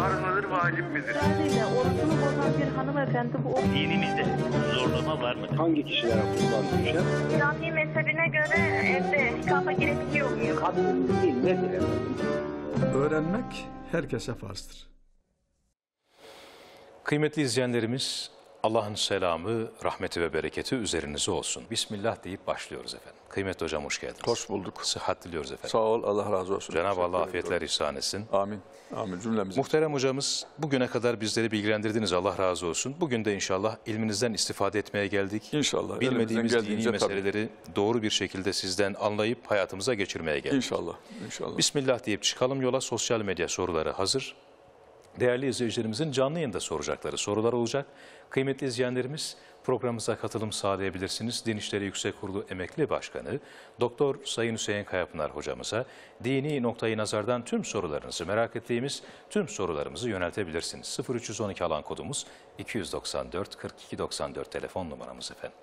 farz mıdır, vacip midir? Orucunu bozan bir hanımefendi bu. Dinimizde zorlama var mıdır? Hangi kişilere kurban düşer? İslami mezhebine göre evde ihtikafa girebiliyor muyum? Kadın değil, nedir? Öğrenmek herkese farzdır. Kıymetli izleyenlerimiz, Allah'ın selamı, rahmeti ve bereketi üzerinize olsun. Bismillah deyip başlıyoruz efendim. Kıymetli hocam hoş geldiniz. Hoş bulduk. Sıhhat diliyoruz efendim. Sağ ol, Allah razı olsun. Cenab-ı Allah afiyetler ihsan etsin. Amin. Amin cümlemize. Muhterem hocamız, bugüne kadar bizleri bilgilendirdiniz, Allah razı olsun. Bugün de inşallah ilminizden istifade etmeye geldik. İnşallah. Bilmediğimiz dini meseleleri doğru bir şekilde sizden anlayıp hayatımıza geçirmeye geldik. İnşallah. İnşallah. Bismillah deyip çıkalım yola. Sosyal medya soruları hazır. Değerli izleyicilerimizin canlı yayında soracakları sorular olacak. Kıymetli izleyenlerimiz, programımıza katılım sağlayabilirsiniz. Din İşleri Yüksek Kurulu Emekli Başkanı Doktor Sayın Hüseyin Kayapınar hocamıza dini noktayı nazardan tüm sorularınızı, merak ettiğimiz tüm sorularımızı yöneltebilirsiniz. 0312 alan kodumuz 294 42 94 telefon numaramız efendim.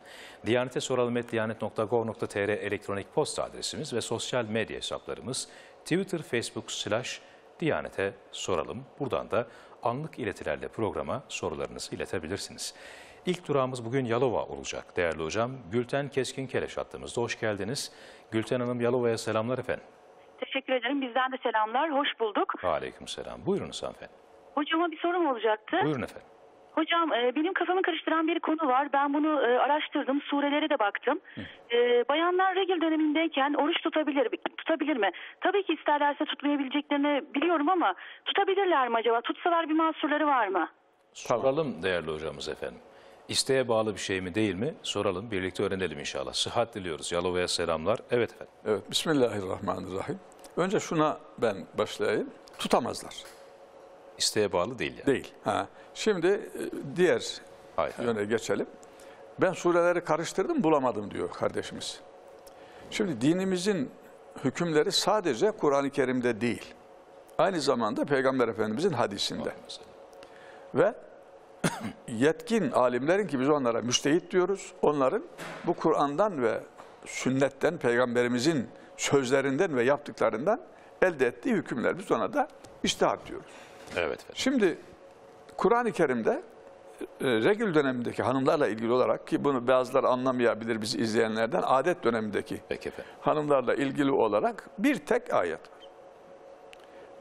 Diyanete soralım@diyanet.gov.tr elektronik posta adresimiz ve sosyal medya hesaplarımız Twitter, Facebook / Diyanete soralım. Buradan da anlık iletilerle programa sorularınızı iletebilirsiniz. İlk durağımız bugün Yalova olacak değerli hocam. Gülten Keskin Kereş hattımızda. Hoş geldiniz. Gülten Hanım, Yalova'ya selamlar efendim. Teşekkür ederim. Bizden de selamlar. Hoş bulduk. Aleyküm selam. Buyurunuz hanımefendi. Hocama bir sorum olacaktı. Buyurun efendim. Hocam benim kafamı karıştıran bir konu var. Ben bunu araştırdım. Surelere de baktım. Bayanlar regl dönemindeyken oruç tutabilir mi? Tabii ki isterlerse tutmayabileceklerini biliyorum ama tutabilirler mi acaba? Tutsalar bir mahsurları var mı? Soralım değerli hocamız efendim. İsteğe bağlı bir şey mi değil mi? Soralım. Birlikte öğrenelim inşallah. Sıhhat diliyoruz. Yalova'ya selamlar. Evet efendim. Evet. Bismillahirrahmanirrahim. Önce şuna ben başlayayım. Tutamazlar. İsteğe bağlı değil yani. Değil. Ha. Şimdi diğer yöne geçelim. Ben sureleri karıştırdım, bulamadım diyor kardeşimiz. Şimdi dinimizin hükümleri sadece Kur'an-ı Kerim'de değil. Aynı zamanda Peygamber Efendimizin hadisinde. Ve yetkin alimlerin, ki biz onlara müçtehit diyoruz, onların bu Kur'an'dan ve sünnetten, Peygamberimizin sözlerinden ve yaptıklarından elde ettiği hükümler. Biz ona da içtihat diyoruz. Evet. Şimdi Kur'an-ı Kerim'de regl dönemindeki hanımlarla ilgili olarak, ki bunu bazıları anlamayabilir bizi izleyenlerden, adet dönemindeki hanımlarla ilgili olarak bir tek ayet var.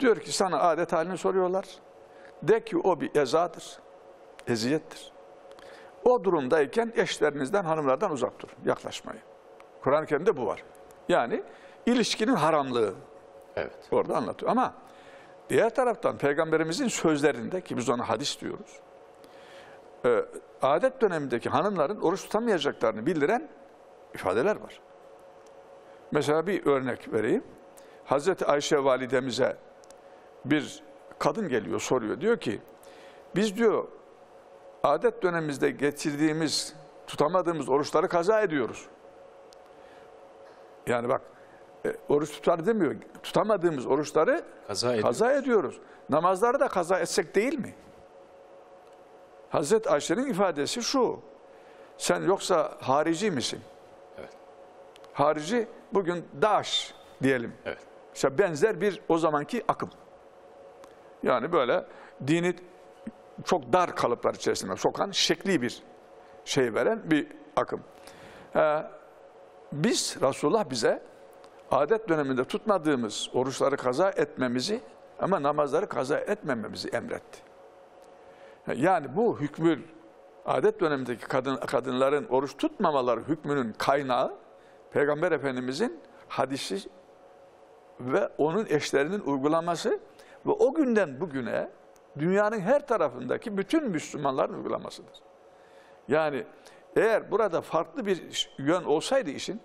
Diyor ki sana adet halini soruyorlar. De ki o bir ezadır, eziyettir. O durumdayken eşlerinizden, hanımlardan uzak durun, yaklaşmayın. Kur'an-ı Kerim'de bu var. Yani ilişkinin haramlığı orada anlatıyor ama... Diğer taraftan Peygamberimizin sözlerinde, ki biz ona hadis diyoruz, adet dönemindeki hanımların oruç tutamayacaklarını bildiren ifadeler var. Mesela bir örnek vereyim. Hazreti Ayşe validemize bir kadın geliyor, soruyor. Diyor ki biz diyor adet dönemimizde getirdiğimiz, tutamadığımız oruçları kaza ediyoruz. Yani bak. Oruç tutar demiyor. Tutamadığımız oruçları kaza ediyoruz. Namazları da kaza etsek değil mi? Hazreti Ayşe'nin ifadesi şu. Sen yoksa harici misin? Evet. Harici bugün DAEŞ diyelim. Evet. İşte benzer bir o zamanki akım. Yani böyle dini çok dar kalıplar içerisinde sokan, şekli bir şey veren bir akım. Biz, Resulullah bize adet döneminde tutmadığımız oruçları kaza etmemizi ama namazları kaza etmememizi emretti. Yani bu hükmün, adet dönemindeki kadınların oruç tutmamaları hükmünün kaynağı Peygamber Efendimizin hadisi ve onun eşlerinin uygulaması ve o günden bugüne dünyanın her tarafındaki bütün Müslümanların uygulamasıdır. Yani eğer burada farklı bir yön olsaydı işin,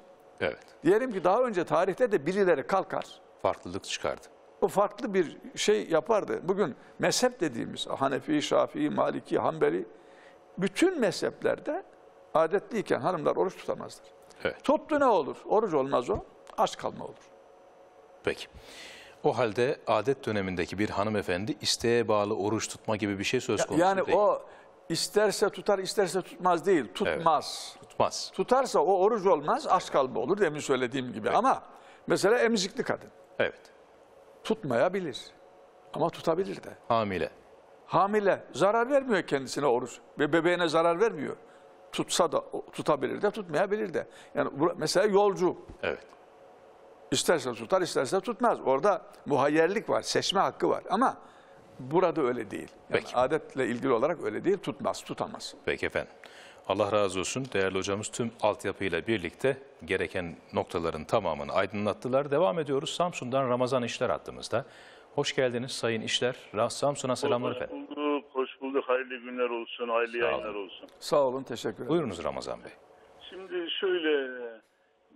diyelim ki daha önce tarihte de birileri kalkar. Farklılık çıkardı. O farklı bir şey yapardı. Bugün mezhep dediğimiz Hanefi, Şafii, Maliki, Hanbeli, bütün mezheplerde adetliyken hanımlar oruç tutamazlar. Evet. Tuttu ne olur? Oruç olmaz o. Aç kalma olur. Peki. O halde adet dönemindeki bir hanımefendi isteğe bağlı oruç tutma gibi bir şey söz konusu değil. Yani o isterse tutar, isterse tutmaz değil. Tutmaz. Evet. Tutmaz. Tutarsa o oruç olmaz, aç kalma olur demin söylediğim gibi. Evet. Ama mesela emzikli kadın. Evet. Tutmayabilir. Ama tutabilir de. Hamile. Hamile zarar vermiyor kendisine oruç ve bebeğine zarar vermiyor. Tutsa da tutabilir de tutmayabilir de. Yani mesela yolcu. Evet. İsterse tutar, isterse tutmaz. Orada muhayyerlik var, seçme hakkı var ama burada öyle değil. Yani adetle ilgili olarak öyle değil, tutmaz, tutamaz. Peki efendim. Allah razı olsun. Değerli hocamız tüm altyapıyla birlikte gereken noktaların tamamını aydınlattılar. Devam ediyoruz. Samsun'dan Ramazan İşler hattımızda. Hoş geldiniz Sayın İşler. Samsun'a selamlar efendim. Hoş bulduk, hoş bulduk. Hayırlı günler olsun, hayırlı yayınlar olsun. Sağ olun, teşekkür ederim. Buyurunuz Ramazan Bey. Şimdi şöyle,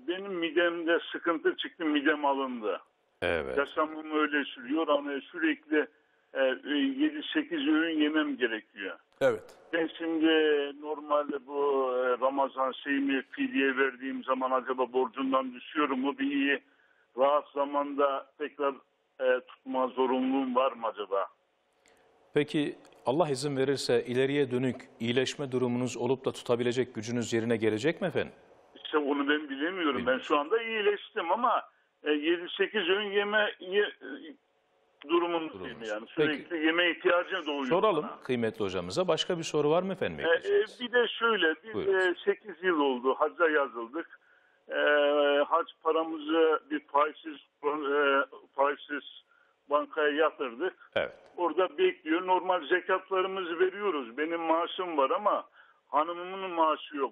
benim midemde sıkıntı çıktı, midem alındı. Evet. Yaşamım öyle sürüyor ama sürekli 7-8 öğün yemem gerekiyor. Evet. Ben şimdi normalde bu Ramazan şeyimi fidye verdiğim zaman acaba borcundan düşüyorum mu? Bir iyi rahat zamanda tekrar tutma zorunluluğum var mı acaba? Peki Allah izin verirse ileriye dönük iyileşme durumunuz olup da tutabilecek gücünüz yerine gelecek mi efendim? İşte onu ben bilemiyorum. Bilmiyorum. Ben şu anda iyileştim ama 7-8 öğün yeme durumundayım yani. Sürekli peki, yeme ihtiyacına doğuyor. Soralım bana. Kıymetli hocamıza. Başka bir soru var mı efendim? Bir de şöyle, biz 8 yıl oldu hacca yazıldık. Hac paramızı bir faizsiz bankaya yatırdık. Evet. Orada bekliyor. Normal zekatlarımızı veriyoruz. Benim maaşım var ama hanımımın maaşı yok.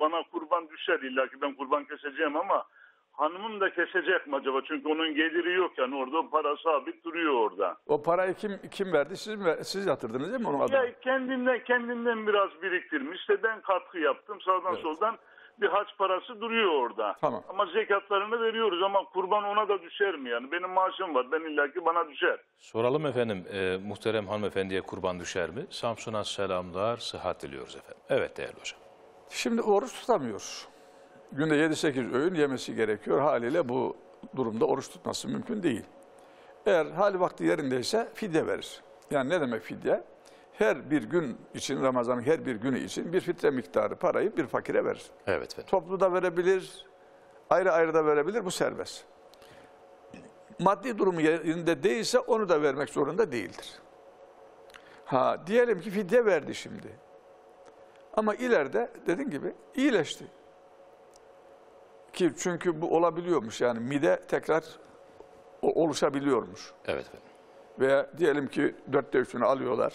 Bana kurban düşer illa ki ben kurban keseceğim ama hanımım da kesecek mi acaba? Çünkü onun geliri yok yani orada para sabit duruyor orada. O parayı kim verdi? Siz yatırdınız değil mi onun adına? Kendimden biraz biriktirmiş. İşte ben katkı yaptım. Sağdan soldan bir hac parası duruyor orada. Tamam. Ama zekatlarını veriyoruz ama kurban ona da düşer mi yani? Benim maaşım var. Ben illaki bana düşer. Soralım efendim. Muhterem hanımefendiye kurban düşer mi? Samsun'a selamlar, sıhhat diliyoruz efendim. Evet değerli hocam. Şimdi oruç tutamıyoruz. Günde 7-8 öğün yemesi gerekiyor. Haliyle bu durumda oruç tutması mümkün değil. Eğer hali vakti yerindeyse fidye verir. Yani ne demek fidye? Her bir gün için, Ramazan'ın her bir günü için bir fitre miktarı parayı bir fakire verir. Evet. Toplu da verebilir, ayrı ayrı da verebilir. Bu serbest. Maddi durumu yerinde değilse onu da vermek zorunda değildir. Ha, diyelim ki fidye verdi şimdi. Ama ileride dediğim gibi iyileşti. Ki çünkü bu olabiliyormuş yani mide tekrar oluşabiliyormuş. Evet efendim. Veya diyelim ki 4'te 3'ünü alıyorlar,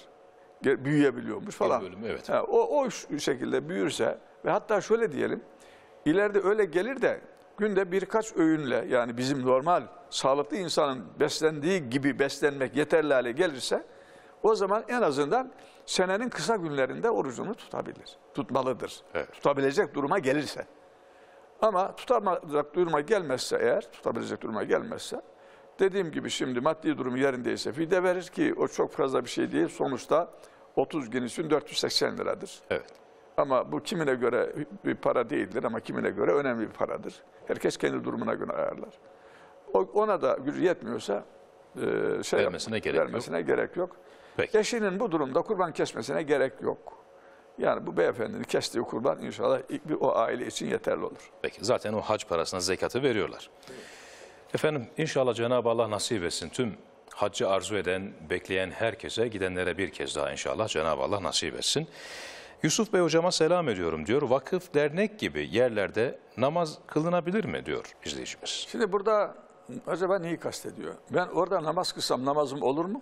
büyüyebiliyormuş falan. Bölümü, evet. Ha, o şekilde büyürse ve hatta şöyle diyelim, ileride öyle gelir de günde birkaç öğünle yani bizim normal sağlıklı insanın beslendiği gibi beslenmek yeterli hale gelirse o zaman en azından senenin kısa günlerinde orucunu tutabilir, tutmalıdır. Evet. Tutabilecek duruma gelirse. Ama tutamayacak duruma gelmezse eğer, tutabilecek duruma gelmezse, dediğim gibi şimdi maddi durumu yerindeyse fide verir ki o çok fazla bir şey değil. Sonuçta 30 gün için 480 liradır. Evet. Ama bu kimine göre bir para değildir ama kimine göre önemli bir paradır. Herkes kendi durumuna göre ayarlar. Ona da gücü yetmiyorsa vermesine gerek yok. Peki. Eşinin bu durumda kurban kesmesine gerek yok. Yani bu beyefendinin kestiği kurban inşallah o aile için yeterli olur. Peki zaten o hac parasına zekatı veriyorlar. Evet. Efendim inşallah Cenab-ı Allah nasip etsin. Tüm haccı arzu eden, bekleyen herkese, gidenlere bir kez daha inşallah Cenab-ı Allah nasip etsin. Yusuf Bey hocama selam ediyorum diyor. Vakıf, dernek gibi yerlerde namaz kılınabilir mi diyor izleyicimiz. Şimdi burada acaba neyi kastediyor? Ben orada namaz kılsam namazım olur mu?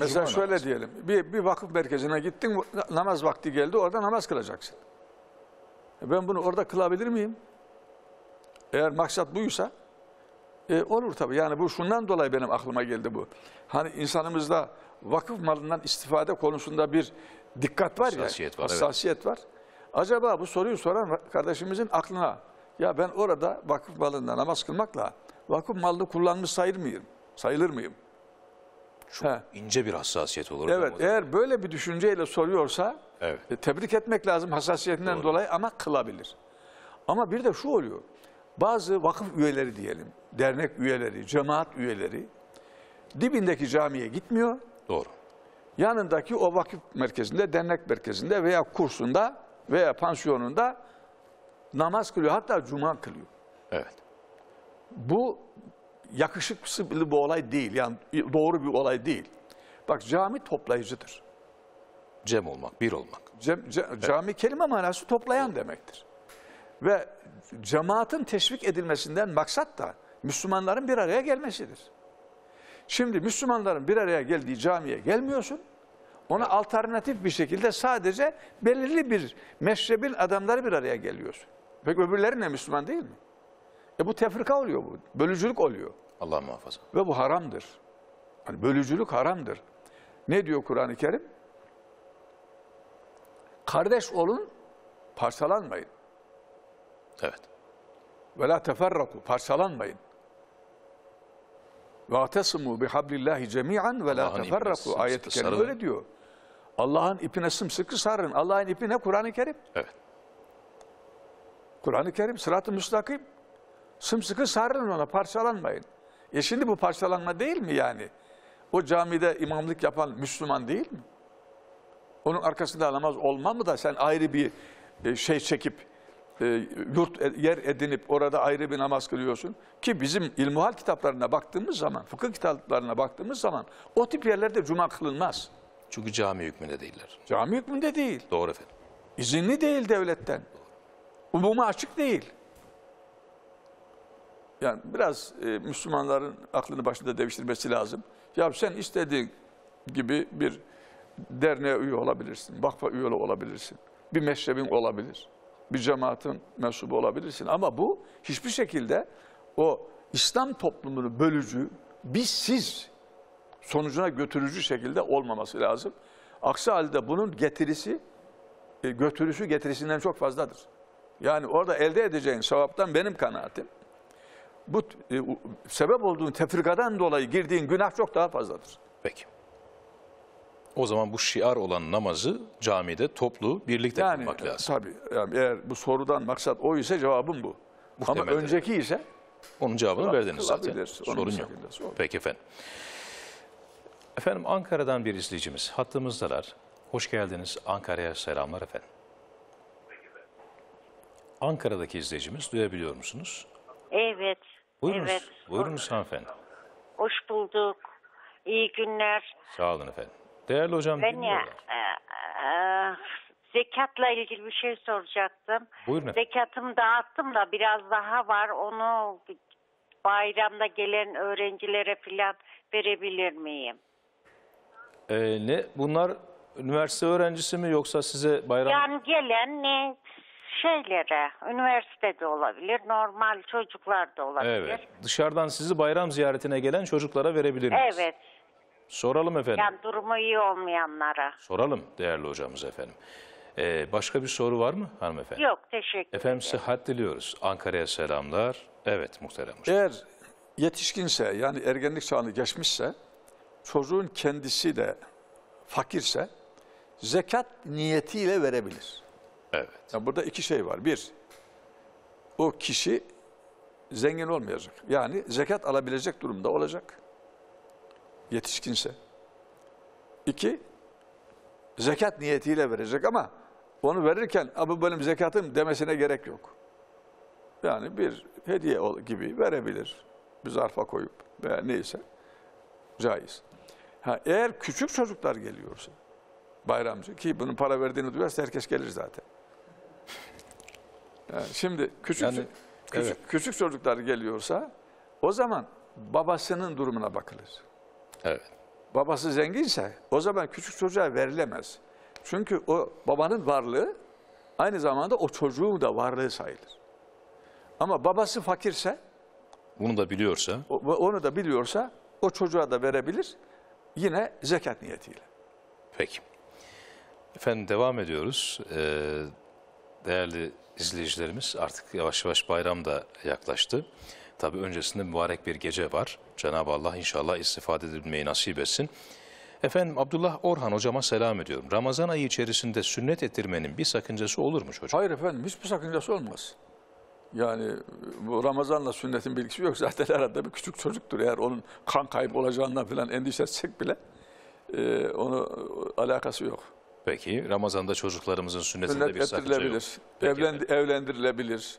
Mesela şöyle diyelim, bir vakıf merkezine gittin, namaz vakti geldi, orada namaz kılacaksın. Ben bunu orada kılabilir miyim? Eğer maksat buysa, olur tabii. Yani bu şundan dolayı benim aklıma geldi bu. Hani insanımızda vakıf malından istifade konusunda bir dikkat var ya, hassasiyet var. Acaba bu soruyu soran kardeşimizin aklına, ya ben orada vakıf malından namaz kılmakla vakıf malını kullanmış sayılır mıyım? Çok ince bir hassasiyet olur. Evet, eğer böyle bir düşünceyle soruyorsa tebrik etmek lazım hassasiyetinden dolayı ama kılabilir. Ama bir de şu oluyor, bazı vakıf üyeleri diyelim, dernek üyeleri, cemaat üyeleri dibindeki camiye gitmiyor. Doğru. Yanındaki o vakıf merkezinde, dernek merkezinde veya kursunda veya pansiyonunda namaz kılıyor, hatta cuma kılıyor. Evet. Bu yakışıklı bir olay değil, yani doğru bir olay değil. Bak cami toplayıcıdır. Cem olmak, bir olmak. Cami evet. Kelime manası toplayan demektir. Ve cemaatin teşvik edilmesinden maksat da Müslümanların bir araya gelmesidir. Şimdi Müslümanların bir araya geldiği camiye gelmiyorsun. Ona alternatif bir şekilde sadece belirli bir meşrebin adamları bir araya geliyorsun. Peki öbürleri ne, Müslüman değil mi? Bu tefrika oluyor bu. Bölücülük oluyor. Allah muhafaza. Ve bu haramdır. Yani bölücülük haramdır. Ne diyor Kur'an-ı Kerim? Kardeş olun, parçalanmayın. Evet. Ve la teferraku, parçalanmayın. Ve tesmu bi hablillahi cemian ve la teferraku ayet-i kerime böyle diyor. Allah'ın ipine sımsıkı sarın. Allah'ın ipine Kur'an-ı Kerim. Evet. Kur'an-ı Kerim sırat-ı müstakim. Sımsıkı sarılın ona, parçalanmayın. Şimdi bu parçalanma değil mi yani? O camide imamlık yapan Müslüman değil mi? Onun arkasında namaz olma mı da sen ayrı bir şey çekip yurt yer edinip orada ayrı bir namaz kılıyorsun? Ki bizim ilmuhal kitaplarına baktığımız zaman, fıkıh kitaplarına baktığımız zaman o tip yerlerde cuma kılınmaz. Çünkü cami hükmünde değiller. Cami hükmünde değil. Doğru efendim. İzinli değil devletten. Umuma açık değil. Yani biraz Müslümanların aklını başında devşirmesi lazım. Ya sen istediğin gibi bir derneğe üye olabilirsin, vakfa üye olabilirsin, bir meşrebin olabilir, bir cemaatin mensubu olabilirsin. Ama bu hiçbir şekilde o İslam toplumunu bölücü, biz siz sonucuna götürücü şekilde olmaması lazım. Aksi halde bunun getirisi, götürüsü getirisinden çok fazladır. Yani orada elde edeceğin sevaptan benim kanaatim. Bu sebep olduğun tefrikadan dolayı girdiğin günah çok daha fazladır. Peki. O zaman bu şiar olan namazı camide toplu birlikte yani, kılmak lazım. Tabii. Yani eğer bu sorudan maksat o ise cevabım bu. Ama önceki ise onun cevabını verdiniz zaten. Sorun yok. Peki efendim. Efendim Ankara'dan bir izleyicimiz hattımızdalar. Hoş geldiniz. Ankara'ya selamlar efendim. Ankara'daki izleyicimiz duyabiliyor musunuz? Evet. Buyurunuz, evet. Buyurunuz hanımefendi. Hoş bulduk. İyi günler. Sağ olun efendim. Değerli hocam dinliyorlar. Zekatla ilgili bir şey soracaktım. Buyurun. Zekatımı dağıttım da biraz daha var. Onu bayramda gelen öğrencilere falan verebilir miyim? Ne? Bunlar üniversite öğrencisi mi yoksa size bayram... Yani gelen ne? Şeylere, üniversitede olabilir, normal çocuklar da olabilir. Evet, dışarıdan sizi bayram ziyaretine gelen çocuklara verebilir miyiz? Evet. Soralım efendim. Yani durumu iyi olmayanlara. Soralım değerli hocamız efendim. Başka bir soru var mı hanımefendi? Yok, teşekkür ederim. Efendim sıhhat diliyoruz. Ankara'ya selamlar. Evet muhterem hocam. Eğer yetişkinse, yani ergenlik çağını geçmişse, çocuğun kendisi de fakirse, zekat niyetiyle verebilir. Evet. Yani burada iki şey var. Bir, o kişi zengin olmayacak. Yani zekat alabilecek durumda olacak. Yetişkinse. İki, zekat niyetiyle verecek ama onu verirken bu benim zekatım demesine gerek yok. Yani bir hediye gibi verebilir. Bir zarfa koyup veya neyse caiz. Eğer küçük çocuklar geliyorsa bayramcı ki bunun para verdiğini duyarsa herkes gelir zaten. Yani şimdi küçük çocuklar geliyorsa o zaman babasının durumuna bakılır. Evet. Babası zenginse o zaman küçük çocuğa verilemez. Çünkü o babanın varlığı aynı zamanda o çocuğun da varlığı sayılır. Ama babası fakirse bunu da biliyorsa o çocuğa da verebilir yine zekat niyetiyle. Peki. Efendim devam ediyoruz. Değerli izleyicilerimiz artık yavaş yavaş bayram da yaklaştı. Tabii öncesinde mübarek bir gece var. Cenab-ı Allah inşallah istifade edilmeyi nasip etsin. Efendim Abdullah Orhan hocama selam ediyorum. Ramazan ayı içerisinde sünnet ettirmenin bir sakıncası olur mu çocuğum? Hayır efendim hiçbir sakıncası olmaz. Yani bu Ramazan'la sünnetin bilgisi yok. Zaten arada bir küçük çocuktur. Eğer onun kan kaybı olacağından falan endişe etsek bile onu alakası yok. Peki Ramazan'da çocuklarımızın sünnetinde bir sakınca yok. Evlendirilebilir.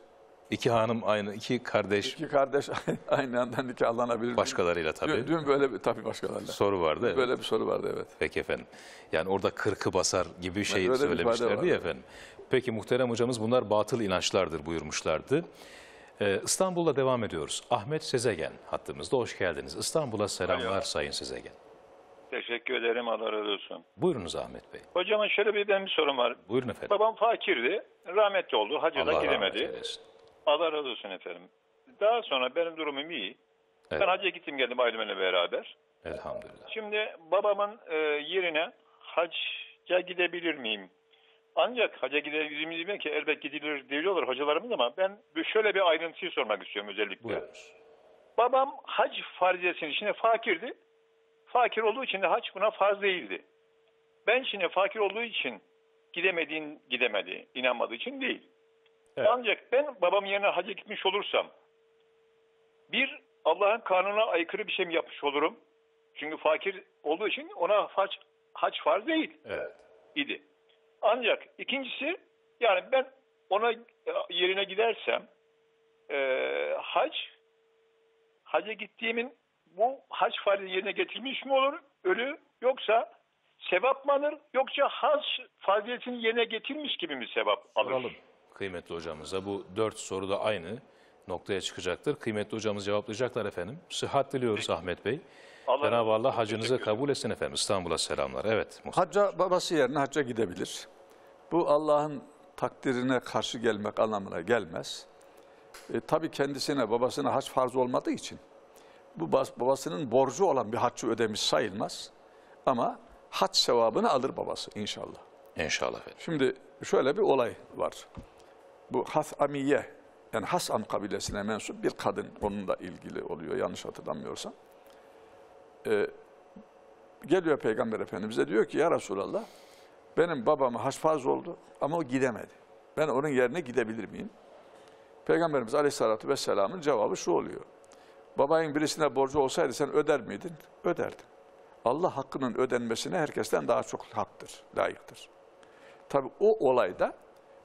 İki hanım aynı, iki kardeş. İki kardeş aynı anda nikahlanabilir. Başkalarıyla tabii. Dün böyle bir, tabii başkalarıyla. Soru vardı. Evet. Böyle bir soru vardı, evet. Peki efendim. Yani orada kırkı basar gibi şey evet, söylemişlerdi ya efendim. Peki muhterem hocamız bunlar batıl inançlardır buyurmuşlardı. İstanbul'da devam ediyoruz. Ahmet Sezegen hattımızda, hoş geldiniz. İstanbul'a selamlar Sayın Sezegen. Teşekkür ederim, Allah razı olsun. Buyurunuz Ahmet Bey. Hocam şöyle bir sorum var. Buyurun efendim. Babam fakirdi, rahmetli oldu, hacca da gidemedi. Allah razı olsun efendim. Daha sonra benim durumum iyi. Evet. Ben hacca gittim geldim ailemle beraber. Elhamdülillah. Şimdi babamın yerine hacca gidebilir miyim? Ancak hacca gidebiliriz ki elbet gidilir diyorlar hocalarımız ama ben şöyle bir ayrıntıyı sormak istiyorum özellikle. Buyurunuz. Babam hac farziyesinin içinde fakirdi. Fakir olduğu için de hac buna farz değildi. Ben şimdi fakir olduğu için gidemedi, inanmadığı için değil. Evet. Ancak ben babam yerine hacca gitmiş olursam bir Allah'ın kanununa aykırı bir şey mi yapmış olurum? Çünkü fakir olduğu için ona hac farz değil. Evet. İdi. Ancak ikincisi yani ben ona yerine gidersem hacca gittiğimin bu hac farzı yerine getirilmiş mi olur? Ölü yoksa sevap mı alır? Yoksa hac farziyetini yerine getirmiş gibi mi sevap alır? Soralım kıymetli hocamıza. Bu 4 soru da aynı noktaya çıkacaktır. Kıymetli hocamız cevaplayacaklar efendim. Sıhhat diliyoruz Ahmet Bey. Cenab-ı Allah hacınızı kabul etsin efendim. İstanbul'a selamlar. Evet. Hacca babası yerine hacca gidebilir. Bu Allah'ın takdirine karşı gelmek anlamına gelmez. Tabii kendisine, babasına hac farz olmadığı için bu babasının borcu olan bir haccı ödemiş sayılmaz. Ama hac sevabını alır babası inşallah. İnşallah efendim. Şimdi şöyle bir olay var. Bu Hasamiye, yani Hasam kabilesine mensup bir kadın, onunla ilgili oluyor yanlış hatırlamıyorsam. Geliyor Peygamber Efendimiz'e diyor ki ya Resulallah benim babama hac farz oldu ama o gidemedi. Ben onun yerine gidebilir miyim? Peygamberimiz Aleyhisselatü Vesselam'ın cevabı şu oluyor. Babayın birisine borcu olsaydı sen öder miydin? Öderdim. Allah hakkının ödenmesine herkesten daha çok haktır, layıktır. Tabi o olayda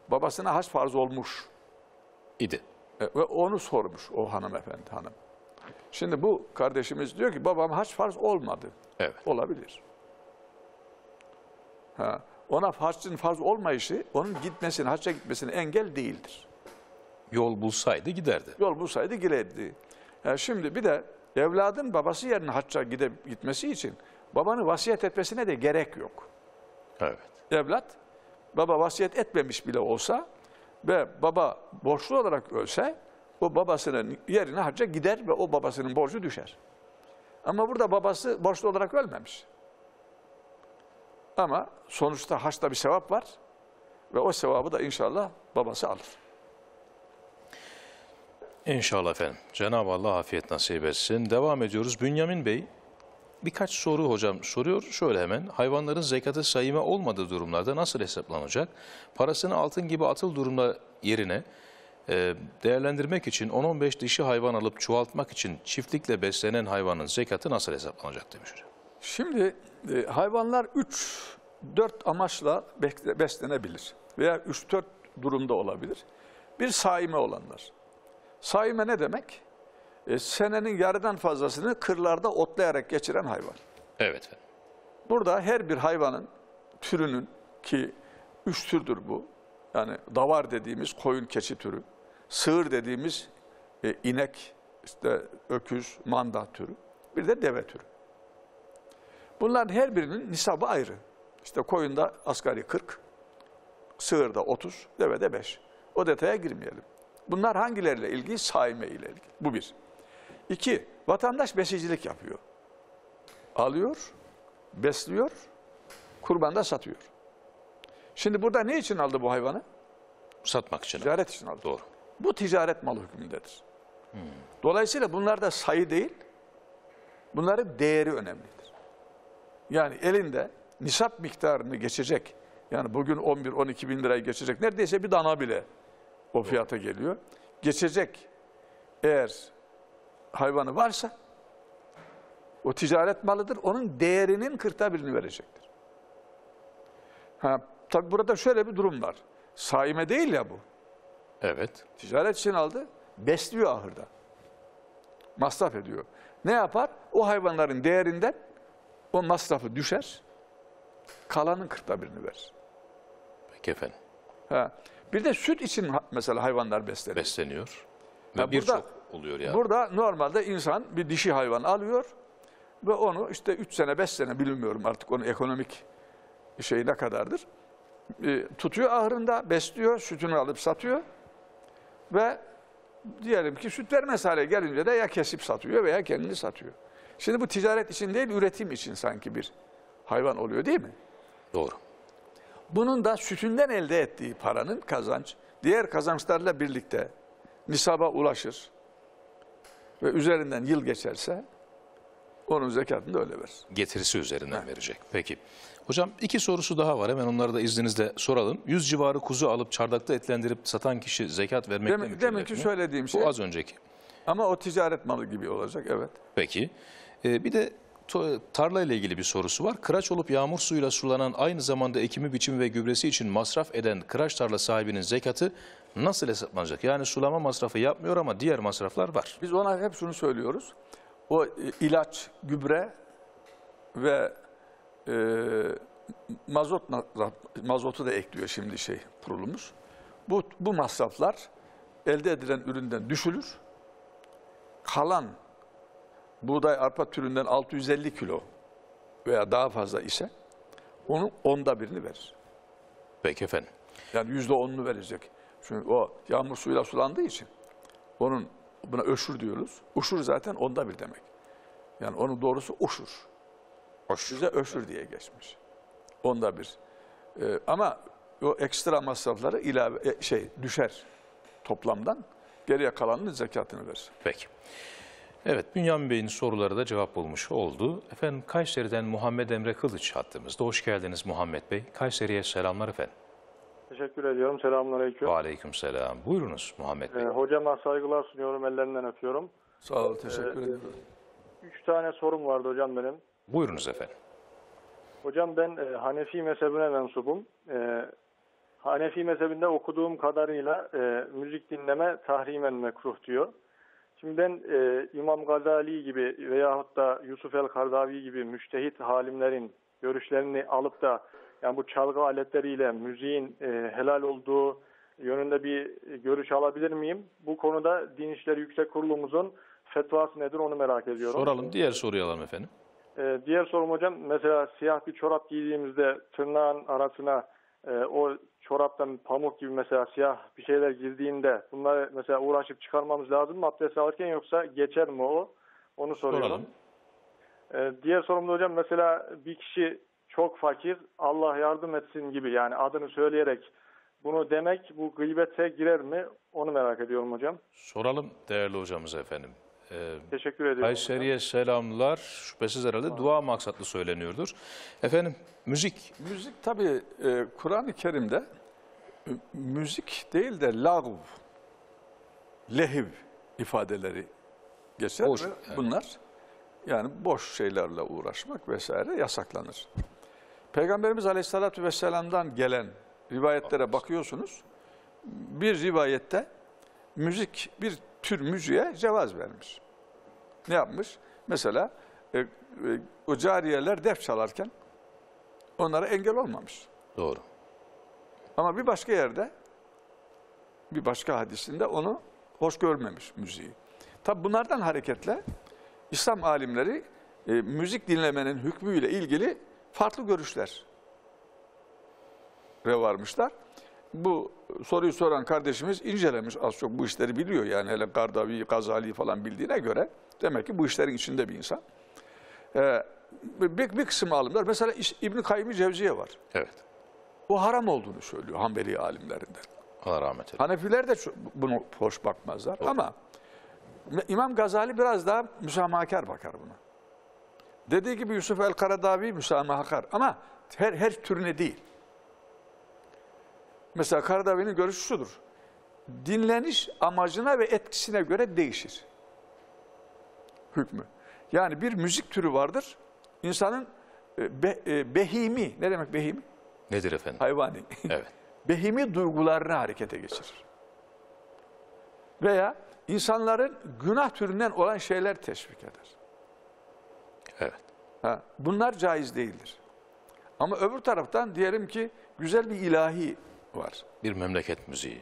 babasına hac farz olmuş idi. Ve onu sormuş o hanım. Şimdi bu kardeşimiz diyor ki babam hac farz olmadı. Evet. Olabilir. Ha, ona haccın farz olmayışı onun gitmesine, hacca gitmesine engel değildir. Yol bulsaydı giderdi. Yol bulsaydı giderdi. Yani şimdi bir de evladın babası yerine hacca gitmesi için babanın vasiyet etmesine de gerek yok. Evet. Evlat baba vasiyet etmemiş bile olsa ve baba borçlu olarak ölse o babasının yerine hacca gider ve o babasının borcu düşer. Ama burada babası borçlu olarak ölmemiş. Ama sonuçta haçta bir sevap var ve o sevabı da inşallah babası alır. İnşallah efendim. Cenab-ı Allah afiyet nasip etsin. Devam ediyoruz. Bünyamin Bey birkaç soru hocam soruyor. Şöyle hemen. Hayvanların zekatı sayıma olmadığı durumlarda nasıl hesaplanacak? Parasını altın gibi atıl durumda yerine değerlendirmek için 10-15 dişi hayvan alıp çoğaltmak için çiftlikle beslenen hayvanın zekatı nasıl hesaplanacak demiş hocam. Şimdi hayvanlar 3-4 amaçla beslenebilir veya 3-4 durumda olabilir. Bir saime olanlar. Saime ne demek? Senenin yarıdan fazlasını kırlarda otlayarak geçiren hayvan. Evet. Burada her bir hayvanın türünün ki 3 türdür bu. Yani davar dediğimiz koyun keçi türü, sığır dediğimiz inek, işte öküz, manda türü, bir de deve türü. Bunların her birinin nisabı ayrı. İşte koyunda asgari 40, sığırda 30, devede 5. O detaya girmeyelim. Bunlar hangileriyle ilgili? Saime ile ilgili. Bu bir. 2, vatandaş besicilik yapıyor. Alıyor, besliyor, kurbanda satıyor. Şimdi burada ne için aldı bu hayvanı? Satmak için. Ticaret için aldı. Doğru. Bu ticaret malı hükmündedir. Hmm. Dolayısıyla bunlar da sayı değil, bunların değeri önemlidir. Yani elinde nisap miktarını geçecek, yani bugün 11-12 bin lirayı geçecek, neredeyse bir dana bile o fiyata geliyor. Geçecek eğer hayvanı varsa, o ticaret malıdır, onun değerinin 1/40'ını verecektir. Ha, tabi burada şöyle bir durum var. Saime değil ya bu. Evet. Ticaret için aldı. Besliyor ahırda. Masraf ediyor. Ne yapar? O hayvanların değerinden o masrafı düşer. Kalanın 1/4'ü verir. Peki efendim. Ha. Bir de süt için mesela hayvanlar besleniyor. Ve birçok oluyor yani. Burada normalde insan bir dişi hayvan alıyor ve onu işte 3 sene 5 sene bilmiyorum artık onun ekonomik şeyi ne kadardır. Tutuyor ahırında, besliyor, sütünü alıp satıyor ve diyelim ki süt vermez hale gelince de ya kesip satıyor veya kendini satıyor. Şimdi bu ticaret için değil, üretim için sanki bir hayvan oluyor değil mi? Doğru. Bunun da sütünden elde ettiği paranın kazanç, diğer kazançlarla birlikte nisaba ulaşır ve üzerinden yıl geçerse onun zekatını da öyle verir. Getirisi üzerinden verecek. Peki. Hocam 2 sorusu daha var. Hemen onları da izninizle soralım. 100 civarı kuzu alıp çardakta etlendirip satan kişi zekat vermekle mükellef mi? Demek ki söylediğim şey. Bu az önceki. Ama o ticaret malı gibi olacak. Evet. Peki. Bir de tarla ile ilgili bir sorusu var. Kıraç olup yağmur suyuyla sulanan, aynı zamanda ekimi, biçimi ve gübresi için masraf eden kıraç tarla sahibinin zekatı nasıl hesaplanacak? Yani sulama masrafı yapmıyor ama diğer masraflar var. Biz ona hep şunu söylüyoruz. O ilaç, gübre ve mazotu da ekliyor şimdi kurulumuz. Bu masraflar elde edilen üründen düşülür. Kalan buğday, arpa türünden 650 kilo veya daha fazla ise onun 1/10'ünü verir. Peki efendim. Yani %10'unu verecek. Çünkü o yağmur suyuyla sulandığı için onun, buna öşür diyoruz. Uşur zaten 1/10 demek. Yani onun doğrusu uşur. Bize öşür diye geçmiş. 1/10. Ama o ekstra masrafları ilave düşer toplamdan. Geriye kalanın zekatını verir. Peki. Evet, Bünyamin Bey'in soruları da cevap bulmuş oldu. Efendim, Kayseri'den Muhammed Emre Kılıç hattımızda. Hoş geldiniz Muhammed Bey. Kayseri'ye selamlar efendim. Teşekkür ediyorum. Selamünaleyküm. Aleykümselam. Buyurunuz Muhammed Bey. Hocama saygılar sunuyorum. Ellerinden öpüyorum. Sağ ol. Teşekkür ederim. 3 tane sorum vardı hocam benim. Buyurunuz efendim. Hocam ben Hanefi mezhebine mensubum. Hanefi mezhebinde okuduğum kadarıyla müzik dinleme tahrimen mekruh diyor. Şimdi ben İmam Gazali gibi veyahut da Yusuf El Kardavi gibi müştehit halimlerin görüşlerini alıp da yani bu çalgı aletleriyle müziğin helal olduğu yönünde bir görüş alabilir miyim? Bu konuda Din İşleri Yüksek Kurulumuzun fetvası nedir onu merak ediyorum. Soralım, diğer soruyu alalım efendim. Diğer sorum hocam, mesela siyah bir çorap giydiğimizde tırnağın arasına o çoraptan pamuk gibi mesela siyah bir şeyler girdiğinde bunları mesela uğraşıp çıkarmamız lazım mı abdest alırken, yoksa geçer mi o? Onu soruyorum. Diğer sorumda hocam, mesela bir kişi çok fakir, Allah yardım etsin gibi yani adını söyleyerek bunu demek bu gıybete girer mi? Onu merak ediyorum hocam. Soralım değerli hocamız efendim. Teşekkür ediyorum. Kayseri'ye selamlar. Şüphesiz herhalde dua maksatlı söyleniyordur. Efendim müzik. Müzik tabii Kur'an-ı Kerim'de müzik değil de lağv, lehiv ifadeleri geçer. Boş, yani. Bunlar yani boş şeylerle uğraşmak vesaire yasaklanır. Peygamberimiz Aleyhisselatü Vesselam'dan gelen rivayetlere bakıyorsunuz. Bir rivayette müzik, bir tür müziğe cevaz vermiş. Ne yapmış? Mesela o cariyeler def çalarken onlara engel olmamış. Doğru. Ama bir başka yerde, bir başka hadisinde onu hoş görmemiş müziği. Tabi bunlardan hareketle İslam alimleri müzik dinlemenin hükmüyle ilgili farklı görüşler varmışlar. Bu soruyu soran kardeşimiz incelemiş, az çok bu işleri biliyor yani, hele Kardavi, Gazali falan bildiğine göre demek ki bu işlerin içinde bir insan. Bir kısım alimler, mesela İbn Kayyim Cevziye var. Evet. O haram olduğunu söylüyor Hanbeli alimlerinden. Allah rahmet eylesin. Hanefiler de bunu hoş bakmazlar. Doğru. Ama İmam Gazali biraz daha müsamahakar bakar buna. Dediği gibi Yusuf El Karadavi müsamahakar ama her türüne değil. Mesela Karadavi'nin görüşü şudur. Dinleniş amacına ve etkisine göre değişir hükmü. Yani bir müzik türü vardır. İnsanın behimi, ne demek behimi? Nedir efendim? Hayvani. Evet. Behimi duygularını harekete geçirir. veya insanların günah türünden olan şeyler teşvik eder. Evet. Ha, bunlar caiz değildir. Ama öbür taraftan diyelim ki güzel bir ilahi var. Bir memleket müziği.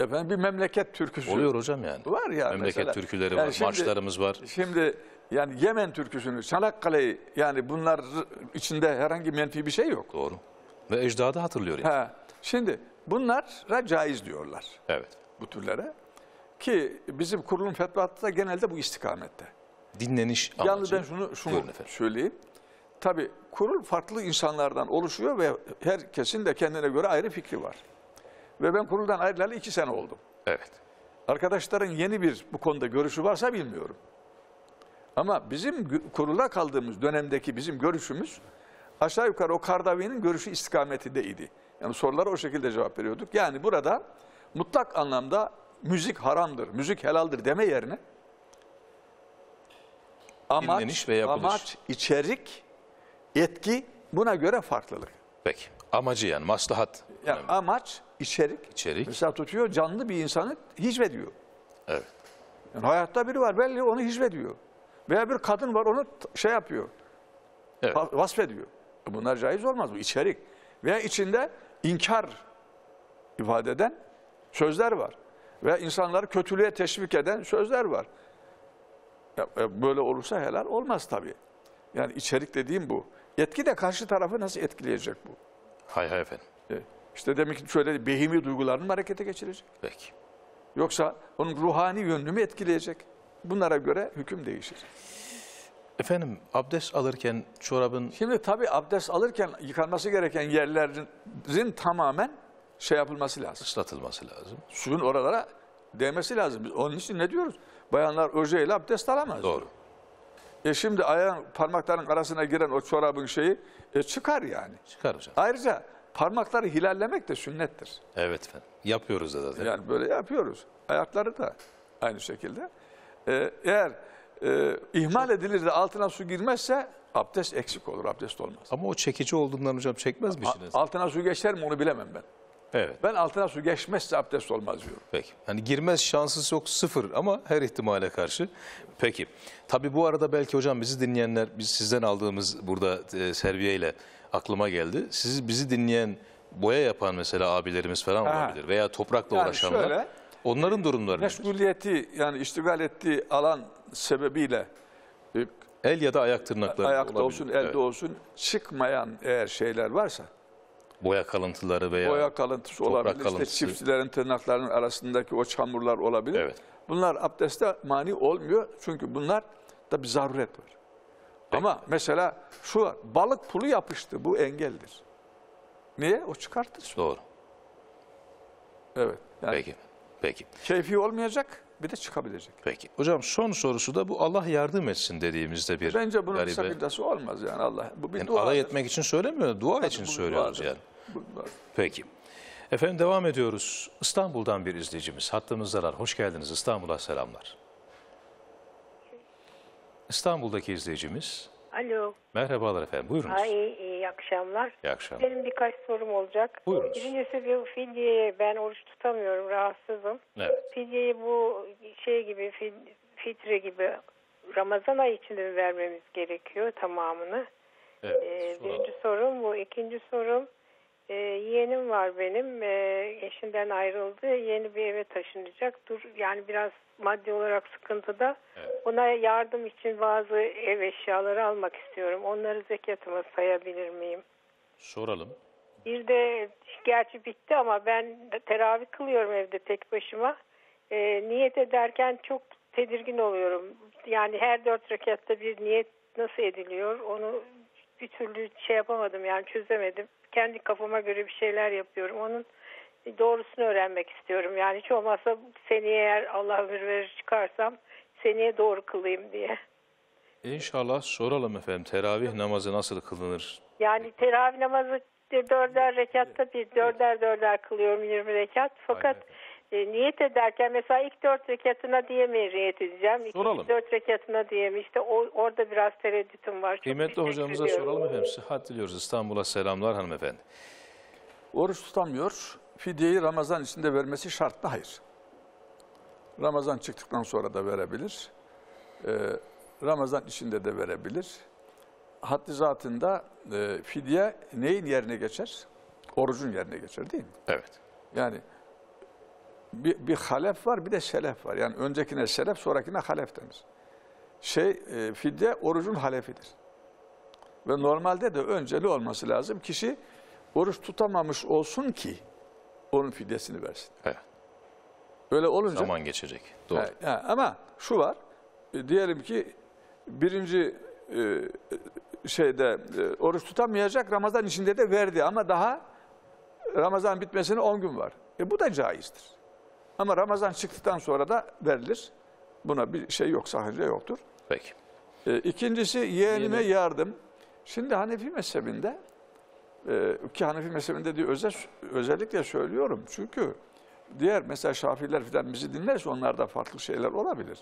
Efendim bir memleket türküsü. Oluyor hocam yani. Var ya. Memleket mesela, türküleri yani var, şimdi, marşlarımız var. Şimdi yani Yemen türküsünü, Çanakkale'yi, yani bunlar içinde herhangi menfi bir şey yok. Doğru. Ve ecdadı hatırlıyor yani. Ha, şimdi bunlara caiz diyorlar. Evet. Bu türlere. Ki bizim kurulun fetvatı da genelde bu istikamette. Dinleniş amacı. Yalnız ben şunu söyleyeyim. Tabii kurul farklı insanlardan oluşuyor ve herkesin de kendine göre ayrı fikri var. Ve ben kuruldan ayrılalı 2 sene oldum. Evet. Arkadaşların yeni bir bu konuda görüşü varsa bilmiyorum. Ama bizim kurula kaldığımız dönemdeki bizim görüşümüz aşağı yukarı o Kardavi'nin görüşü istikametindeydi. Yani sorulara o şekilde cevap veriyorduk. Yani burada mutlak anlamda müzik haramdır, müzik helaldir deme yerine amaç, içerik, etki, buna göre farklılık. Peki. Amacı yani maslahat. Yani amaç, içerik. Mesela tutuyor canlı bir insanı hicvediyor. Evet. Yani hayatta biri var belli, onu hicvediyor. Veya bir kadın var, onu şey yapıyor. Evet. Vasfediyor. Bunlar caiz olmaz, bu içerik. Veya içinde inkar ifade eden sözler var. Veya insanları kötülüğe teşvik eden sözler var. Böyle olursa helal olmaz tabii. Yani içerik dediğim bu. Etki de karşı tarafı nasıl etkileyecek bu? Hay efendim. İşte demek ki şöyle behimi duygularını harekete geçirecek. Peki. Yoksa onun ruhani yönünü mü etkileyecek? Bunlara göre hüküm değişir. Efendim abdest alırken çorabın... Şimdi tabii abdest alırken yıkanması gereken yerlerin tamamen şey yapılması lazım. Islatılması lazım. Suyun oralara değmesi lazım. Biz onun için ne diyoruz? Bayanlar ojeyle abdest alamaz. Doğru. Şimdi ayağın parmakların arasına giren o çorabın şeyi çıkar yani. Çıkar hocam. Ayrıca parmakları hilallemek de sünnettir. Evet efendim. Yapıyoruz da zaten. Yani böyle yapıyoruz. Ayakları da aynı şekilde. Eğer ihmal edilir de altına su girmezse abdest eksik olur, abdest olmaz. Ama o çekici olduğundan hocam çekmez mi işiniz? Altına su geçer mi onu bilemem ben. Evet. Ben altına su geçmezse abdest olmaz diyorum. Peki. Hani girmez şansı yok, sıfır, ama her ihtimale karşı. Peki. Tabii bu arada belki hocam bizi dinleyenler, biz sizden aldığımız burada serviyeyle aklıma geldi. Bizi dinleyen, boya yapan mesela abilerimiz falan olabilir veya toprakla yani uğraşanlar. Şöyle, onların durumları. Meşguliyeti yani iştigal ettiği alan sebebiyle el ya da ayak tırnakları ayakta olabilir. Olsun, elde olsun çıkmayan eğer şeyler varsa. Boya kalıntıları veya boya kalıntısı olabilir. İşte çiftçilerin tırnaklarının arasındaki o çamurlar olabilir. Evet. Bunlar abdeste mani olmuyor. Çünkü bunlar da bir zaruret var. Peki. Ama mesela şu var. Balık pulu yapıştı. Bu engeldir. Niye? O çıkartır. Doğru. Evet. Yani Peki. Keyfi olmayacak. Bir de çıkabilecek. Peki. Hocam son sorusu da bu Allah yardım etsin dediğimizde bir bence bunun garibe... sakıncası olmaz yani Allah. Bu bir yani dua. Alay etmek için söylemiyor, dua için söylüyoruz yani. Peki. Efendim devam ediyoruz. İstanbul'dan bir izleyicimiz hattımızdalar. Hoş geldiniz. İstanbul'a selamlar. İstanbul'daki izleyicimiz. Alo. Merhabalar efendim. Buyurunuz. İyi akşamlar. İyi akşamlar. Benim birkaç sorum olacak. Buyurunuz. Birincisi fidyeyi ben oruç tutamıyorum. Rahatsızım. Evet. Fidyeyi bu şey gibi fitre gibi Ramazan ayı içinde mi vermemiz gerekiyor tamamını? Evet. Birinci sorum bu. İkinci sorum yeğenim var benim. Eşinden ayrıldı. Yeni bir eve taşınacak. Yani biraz maddi olarak sıkıntıda. Evet. Ona yardım için bazı ev eşyaları almak istiyorum. Onları zekatıma sayabilir miyim? Soralım. Bir de gerçi bitti ama ben teravih kılıyorum evde tek başıma. Niyet ederken çok tedirgin oluyorum. Yani her 4 rekatta bir niyet nasıl ediliyor? Onu bir türlü şey yapamadım yani çözemedim. Kendi kafama göre bir şeyler yapıyorum. Onun doğrusunu öğrenmek istiyorum. Yani hiç olmazsa seneye eğer Allah ömür verir çıkarsam seneye doğru kılayım diye. İnşallah soralım efendim. Teravih namazı nasıl kılınır? Yani teravih namazı 4'er rekatta bir 4'er kılıyorum 20 rekat. Fakat niyet ederken mesela ilk 4 rekatına diyemeyi niyet edeceğim. İlk 4 rekatına diyemeyim. İşte orada biraz tereddütüm var. Kıymetli hocamıza soralım efendim. Sıhhat diliyoruz. İstanbul'a selamlar hanımefendi. Oruç tutamıyor. Fidyeyi Ramazan içinde vermesi şart mı? Hayır. Ramazan çıktıktan sonra da verebilir. Ramazan içinde de verebilir. Haddi zatında fidye neyin yerine geçer? Orucun yerine geçer değil mi? Evet. Yani bir halef var, bir de selef var. Yani öncekine selef, sonrakine halef denir. Fidye orucun halefidir. Ve normalde de önceli olması lazım. Kişi oruç tutamamış olsun ki onun fidyesini versin. Evet. Öyle olunca... Zaman geçecek. Doğru. Yani ama şu var. Diyelim ki birinci oruç tutamayacak, Ramazan içinde de verdi ama daha Ramazan bitmesine 10 gün var. Bu da caizdir. Ama Ramazan çıktıktan sonra da verilir. Buna bir şey yok, sakınca yoktur. Peki. İkincisi yeğenime yardım. Şimdi Hanefi mezhebinde, ki Hanefi mezhebinde diye özellikle söylüyorum. Çünkü diğer mesela Şafiiler falan bizi dinlerse onlarda farklı şeyler olabilir.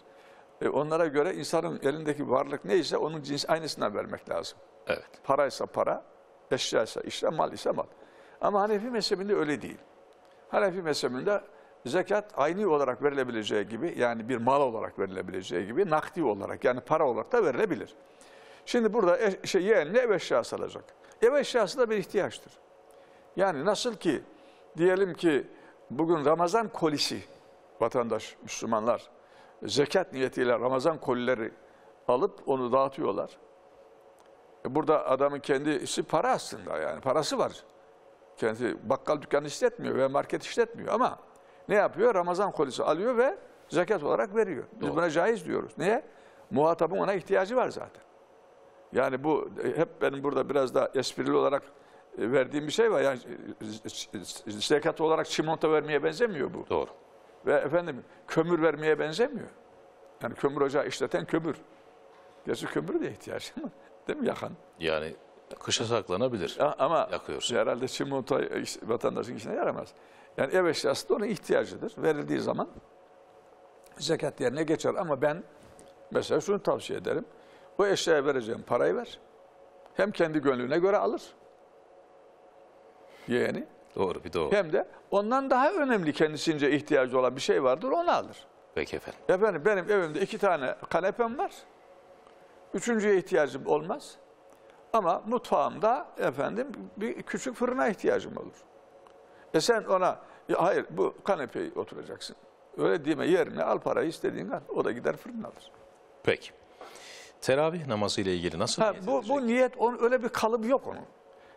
Onlara göre insanın elindeki varlık neyse onun cins aynısından vermek lazım. Evet. Paraysa para, eşyaysa eşya, mal ise mal. Ama Hanefi mezhebinde öyle değil. Hanefi mezhebinde zekat aynı olarak verilebileceği gibi, yani bir mal olarak verilebileceği gibi, nakdi olarak, yani para olarak da verilebilir. Şimdi burada yeğenine ev eşyası alacak. Ev eşyası da bir ihtiyaçtır. Yani nasıl ki diyelim ki bugün Ramazan kolisi vatandaş, Müslümanlar zekat niyetiyle Ramazan kolileri alıp onu dağıtıyorlar. Burada adamın kendisi para aslında, yani parası var. Kendi bakkal dükkanı işletmiyor ve market işletmiyor ama ne yapıyor? Ramazan kolisi alıyor ve zekat olarak veriyor. Biz buna caiz diyoruz. Niye? Muhatabın ona ihtiyacı var zaten. Yani bu hep benim burada biraz da esprili olarak verdiğim bir şey var. Yani zekat olarak çimento vermeye benzemiyor bu. Doğru. Ve efendim kömür vermeye benzemiyor. Yani kömür ocağı işleten kömür. Gerçi kömür de ihtiyaç ama değil mi yakan? Yani kışa saklanabilir. Ama yakıyorsun. Herhalde çimento vatandaşın işine yaramaz. Yani ev eşyası da onun ihtiyacıdır. Verildiği zaman zekat yerine geçer. Ama ben mesela şunu tavsiye ederim. O eşyaya vereceğim parayı ver. Hem kendi gönlüne göre alır. Yeğeni. Doğru, bir doğru. Hem de ondan daha önemli kendisince ihtiyacı olan bir şey vardır, onu alır. Peki efendim. Efendim benim evimde 2 tane kanepem var. 3.'ye ihtiyacım olmaz. Ama mutfağımda efendim bir küçük fırına ihtiyacım olur. Sen ona hayır bu kanepeye oturacaksın. Öyle deme, yerine al parayı istediğin an. O da gider fırına alır. Peki. Teravih namazı ile ilgili nasıl niyet edilecek? Bu niyet, öyle bir kalıbı yok onun.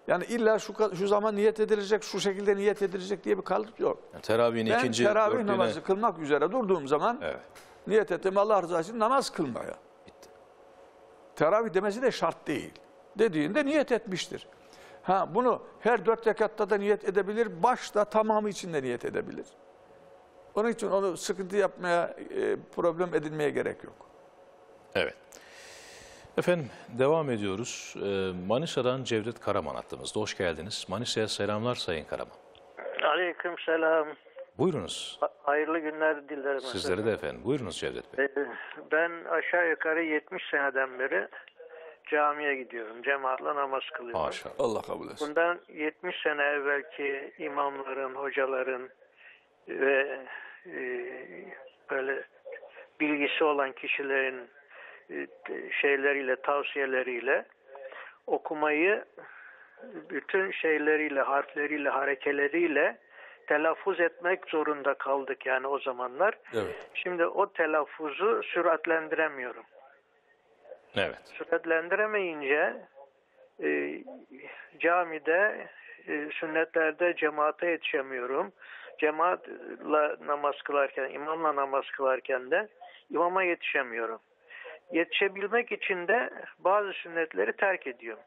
Yani illa şu zaman niyet edilecek, şu şekilde niyet edilecek diye bir kalıp yok. Yani ben teravih namazı kılmak üzere durduğum zaman niyet ettim Allah rızası için namaz kılmaya. Bitti. Teravih demesi de şart değil. Dediğinde niyet etmiştir. Bunu her 4 rekatta da niyet edebilir, başta tamamı içinde niyet edebilir. Onun için onu sıkıntı yapmaya, problem edinmeye gerek yok. Evet. Efendim devam ediyoruz. Manisa'dan Cevdet Karaman hattımızda. Hoş geldiniz. Manisa'ya selamlar Sayın Karaman. Aleyküm selam. Buyurunuz. Hayırlı günler dilerim. Sizlere de efendim. Buyurunuz Cevdet Bey. Ben aşağı yukarı 70 seneden beri camiye gidiyorum. Cemaatle namaz kılıyorum. Maşallah. Allah kabul etsin. Bundan 70 sene evvelki imamların, hocaların ve böyle bilgisi olan kişilerin tavsiyeleriyle okumayı bütün harfleriyle, harekeleriyle telaffuz etmek zorunda kaldık yani o zamanlar. Evet. Şimdi o telaffuzu süratlendiremiyorum. Evet. Süratlendiremeyince camide, sünnetlerde cemaate yetişemiyorum. Cemaatla namaz kılarken, imamla namaz kılarken de imama yetişemiyorum. Yetişebilmek için de bazı sünnetleri terk ediyorum.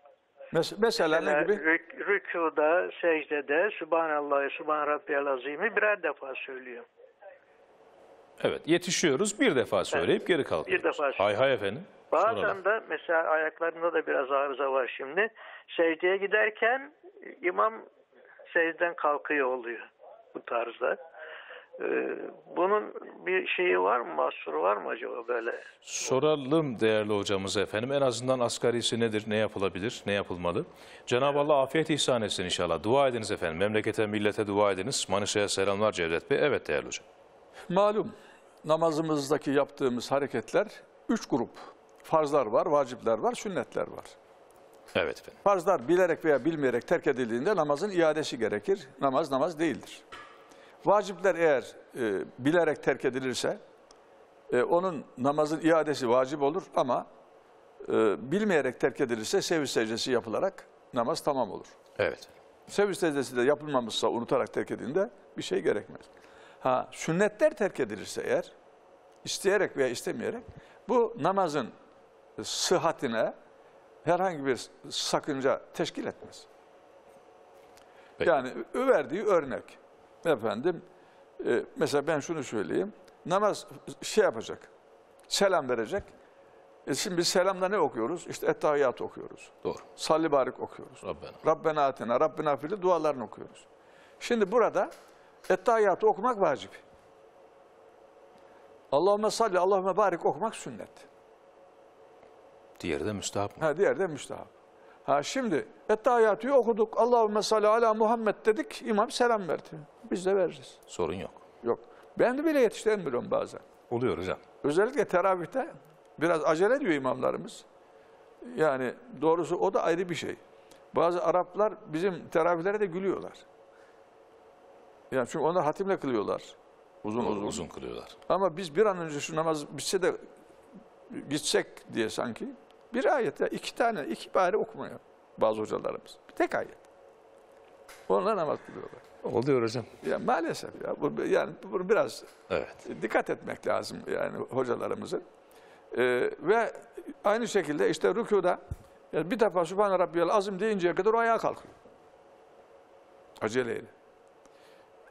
Mesela ne gibi? Rükûda, secdede, Sübhanallah'ı, Sübhan Rabbiyal Azim'i birer defa söylüyorum. Evet, yetişiyoruz. Bir defa söyleyip geri kalkıyoruz. Bir defa söylüyorum. Hay hay efendim. Bazen de mesela ayaklarımda da biraz arıza var şimdi. Secdeye giderken imam secden kalkıyor oluyor bu tarzda. Bunun bir şeyi var mı, mahsuru var mı acaba böyle? Soralım değerli hocamız efendim. En azından asgarisi nedir, ne yapılabilir, ne yapılmalı? Cenab-ı Allah afiyet ihsan etsin inşallah. Dua ediniz efendim. Memlekete, millete dua ediniz. Manisa'ya selamlar Cevdet Bey. Evet değerli hocam. Malum namazımızdaki yaptığımız hareketler üç grup. Farzlar var, vacipler var, sünnetler var. Evet efendim. Farzlar bilerek veya bilmeyerek terk edildiğinde namazın iadesi gerekir. Namaz değildir. Vacipler eğer bilerek terk edilirse onun namazın iadesi vacip olur ama bilmeyerek terk edilirse seviş secdesi yapılarak namaz tamam olur. Evet. Seviş secdesi de yapılmamışsa unutarak terk edildiğinde bir şey gerekmez. Ha, sünnetler terk edilirse eğer isteyerek veya istemeyerek bu namazın sıhhatine herhangi bir sakınca teşkil etmez. Peki. Yani verdiği örnek efendim mesela ben şunu söyleyeyim. Namaz şey yapacak, selam verecek. Şimdi biz selamda ne okuyoruz? İşte Ettehiyatı okuyoruz. Doğru. Salli barik okuyoruz. Rabbena atina, Rabbena fili dualarını okuyoruz. Şimdi burada Ettehiyatı okumak vacip. Allahümme salli, Allahümme barik okumak sünnet. Diğeri de müstahap mı? Ha, diğeri de müstahap. Ha, şimdi Ettehiyatı okuduk, Allahümme salli ala Muhammed dedik, imam selam verdi. Biz de veririz. Sorun yok. Yok. Ben de bile yetiştiremiyorum bazen. Oluyor hocam. Özellikle teravihte biraz acele ediyor imamlarımız. Yani doğrusu o da ayrı bir şey. Bazı Araplar bizim teravihlere de gülüyorlar. Yani çünkü onlar hatimle kılıyorlar. Uzun kılıyorlar. Ama biz bir an önce şu namaz bitse de gitsek diye sanki. Bir ayet ya iki bari okumuyor bazı hocalarımız. Bir tek ayet. Onlar namaz kılıyorlar. Oluyor hocam. Ya maalesef ya. Bu biraz dikkat etmek lazım yani hocalarımızın. Ve aynı şekilde işte rükuda yani bir defa Sübhane Rabbiyel Azim deyinceye kadar o ayağa kalkıyor. Aceleyle.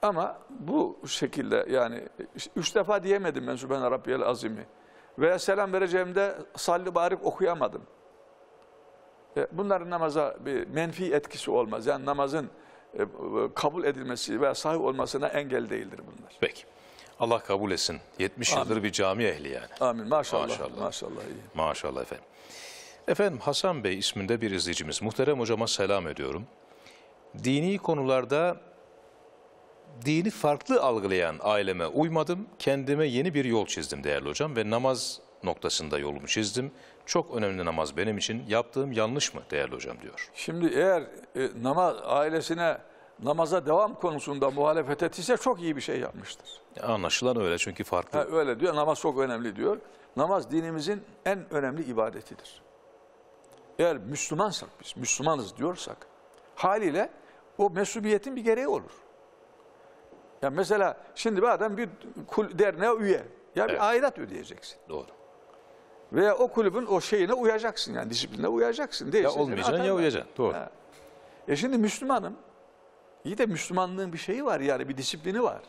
Ama bu şekilde yani üç defa diyemedim ben Sübhane Rabbiyel Azim'i. Veya selam vereceğimde salli barik okuyamadım. Bunların namaza bir menfi etkisi olmaz. Yani namazın kabul edilmesi veya sahih olmasına engel değildir bunlar. Peki. Allah kabul etsin. 70 Amin. Yıldır bir cami ehli yani. Amin. Maşallah. Maşallah. Maşallah, maşallah efendim. Efendim Hasan Bey isminde bir izleyicimiz. Muhterem hocama selam ediyorum. Dini konularda dini farklı algılayan aileme uymadım. Kendime yeni bir yol çizdim değerli hocam ve namaz noktasında yolumu çizdim. Çok önemli namaz benim için. Yaptığım yanlış mı değerli hocam diyor. Şimdi eğer namaza devam konusunda muhalefet ettiyse çok iyi bir şey yapmıştır. Anlaşılan öyle çünkü farklı. Ha, öyle diyor. Namaz çok önemli diyor. Namaz dinimizin en önemli ibadetidir. Eğer Müslümansak biz, Müslümanız diyorsak haliyle o mesuliyetin bir gereği olur. Yani mesela şimdi bir adam bir derneğe üye. Ya bir aidat ödeyeceksin. Doğru. Veya o kulübün o şeyine uyacaksın yani disipline uyacaksın. Değilsin, ya olmayacaksın ya uyacaksın. Doğru. Ha. Şimdi Müslümanım. İyi de Müslümanlığın bir şeyi var yani bir disiplini var.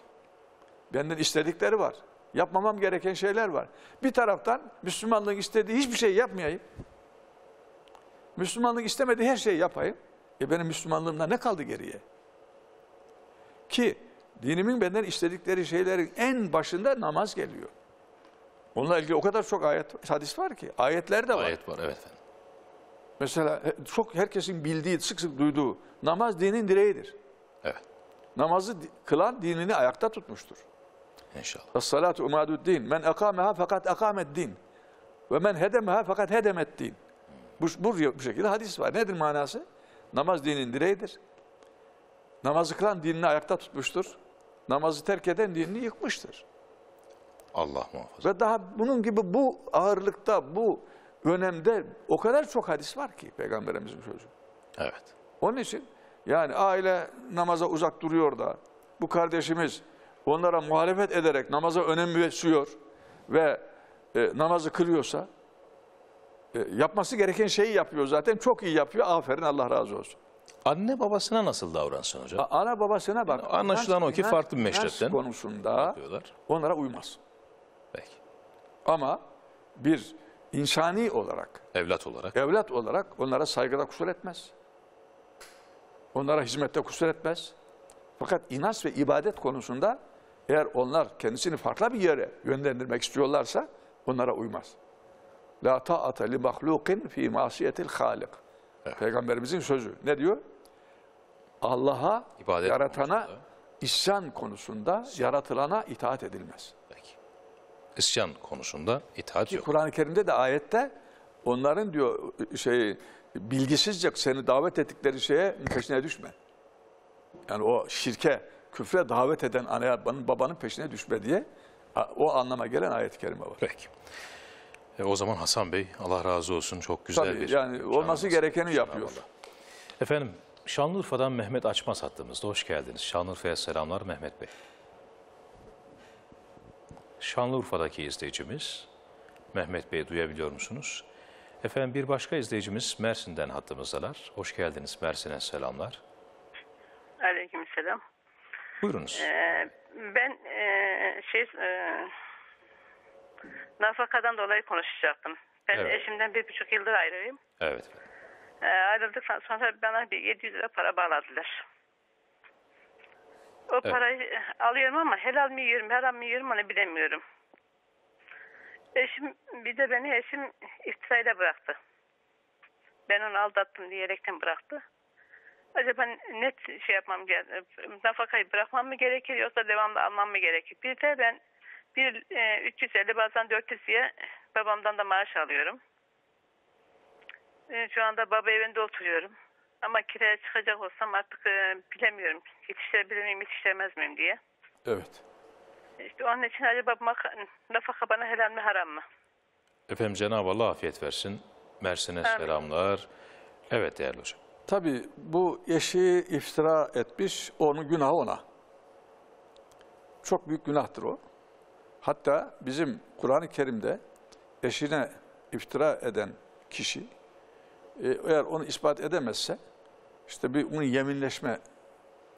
Benden istedikleri var. Yapmamam gereken şeyler var. Bir taraftan Müslümanlığın istediği hiçbir şey yapmayayım. Müslümanlığın istemediği her şeyi yapayım. Benim Müslümanlığımda ne kaldı geriye? Ki dinimin benden istedikleri şeylerin en başında namaz geliyor. Onunla ilgili o kadar çok ayet, hadis var ki. Ayetler de var. Ayet var evet efendim. Mesela çok herkesin bildiği, sık sık duyduğu namaz dinin direğidir. Evet. Namazı kılan dinini ayakta tutmuştur. İnşallah. Es-salatu umadu'd-din. Men akameha fakat akame'd-din. Ve men hedemeha fakat hedeme'd-din. Bu şekilde hadis var. Nedir manası? Namaz dinin direğidir. Namazı kılan dinini ayakta tutmuştur. Namazı terk eden dinini yıkmıştır. Allah muhafaza. Ve daha bunun gibi bu ağırlıkta, bu önemde o kadar çok hadis var ki Peygamberimizin sözü. Evet. Onun için yani aile namaza uzak duruyor da bu kardeşimiz onlara muhalefet ederek namaza önem veriyor ve namazı kılıyorsa yapması gereken şeyi yapıyor zaten çok iyi yapıyor. Aferin Allah razı olsun. Anne babasına nasıl davransın hocam? Ana babasına bak. Yani anlaşılan o ki farklı bir meşrepten konusunda onlara uymaz. Peki. Ama bir insani olarak evlat olarak onlara saygıda kusur etmez. Onlara hizmette kusur etmez. Fakat inanç ve ibadet konusunda eğer onlar kendisini farklı bir yere yönlendirmek istiyorlarsa onlara uymaz. La ta'ate li mahlukin fi masiyetil halik. Peygamberimizin sözü ne diyor? Allah'a, yaratana, isyan konusunda yaratılana itaat edilmez. Peki. isyan konusunda itaat yok. Kur'an-ı Kerim'de de ayette onların diyor bilgisizce seni davet ettikleri şeye peşine düşme. Yani o şirke, küfre davet eden anne babanın peşine düşme diye o anlama gelen ayet-i kerime var. Peki. O zaman Hasan Bey, Allah razı olsun, çok güzel tabii, bir... yani olması gerekeni yapıyor. Efendim, Şanlıurfa'dan Mehmet Açmaz hattımızda. Hoş geldiniz. Şanlıurfa'ya selamlar Mehmet Bey. Şanlıurfa'daki izleyicimiz Mehmet Bey'i duyabiliyor musunuz? Efendim, bir başka izleyicimiz Mersin'den hattımızdalar. Hoş geldiniz, Mersin'e selamlar. Aleykümselam. Buyurunuz. Ben nafakadan dolayı konuşacaktım. Ben evet. Eşimden 1,5 yıldır ayrıyım. Evet. Ayrıldıktan sonra bana bir 700 lira para bağladılar. O evet. Parayı alıyorum ama helal mi yiyorum, haram mı yiyorum onu bilemiyorum. Eşim, bir de beni eşim iftirayla bıraktı. Ben onu aldattım diyerekten bıraktı. Acaba net yapmam, nafakayı bırakmam mı gerekir yoksa devamlı almam mı gerekir? Bir de ben 350 bazen 400 diye babamdan da maaş alıyorum. Şu anda baba evinde oturuyorum. Ama kiraya çıkacak olsam artık bilemiyorum. Yetiştirebilir miyim, yetiştiremez miyim diye. Evet. İşte onun için acaba nafaka bana helal mi, haram mı? Efendim, Cenab-ı Allah afiyet versin. Mersin'e selamlar. Evet değerli hocam. Tabii bu eşi iftira etmiş, onun günahı ona. Çok büyük günahtır o. Hatta bizim Kur'an-ı Kerim'de eşine iftira eden kişi, eğer onu ispat edemezse, işte bir onun yeminleşme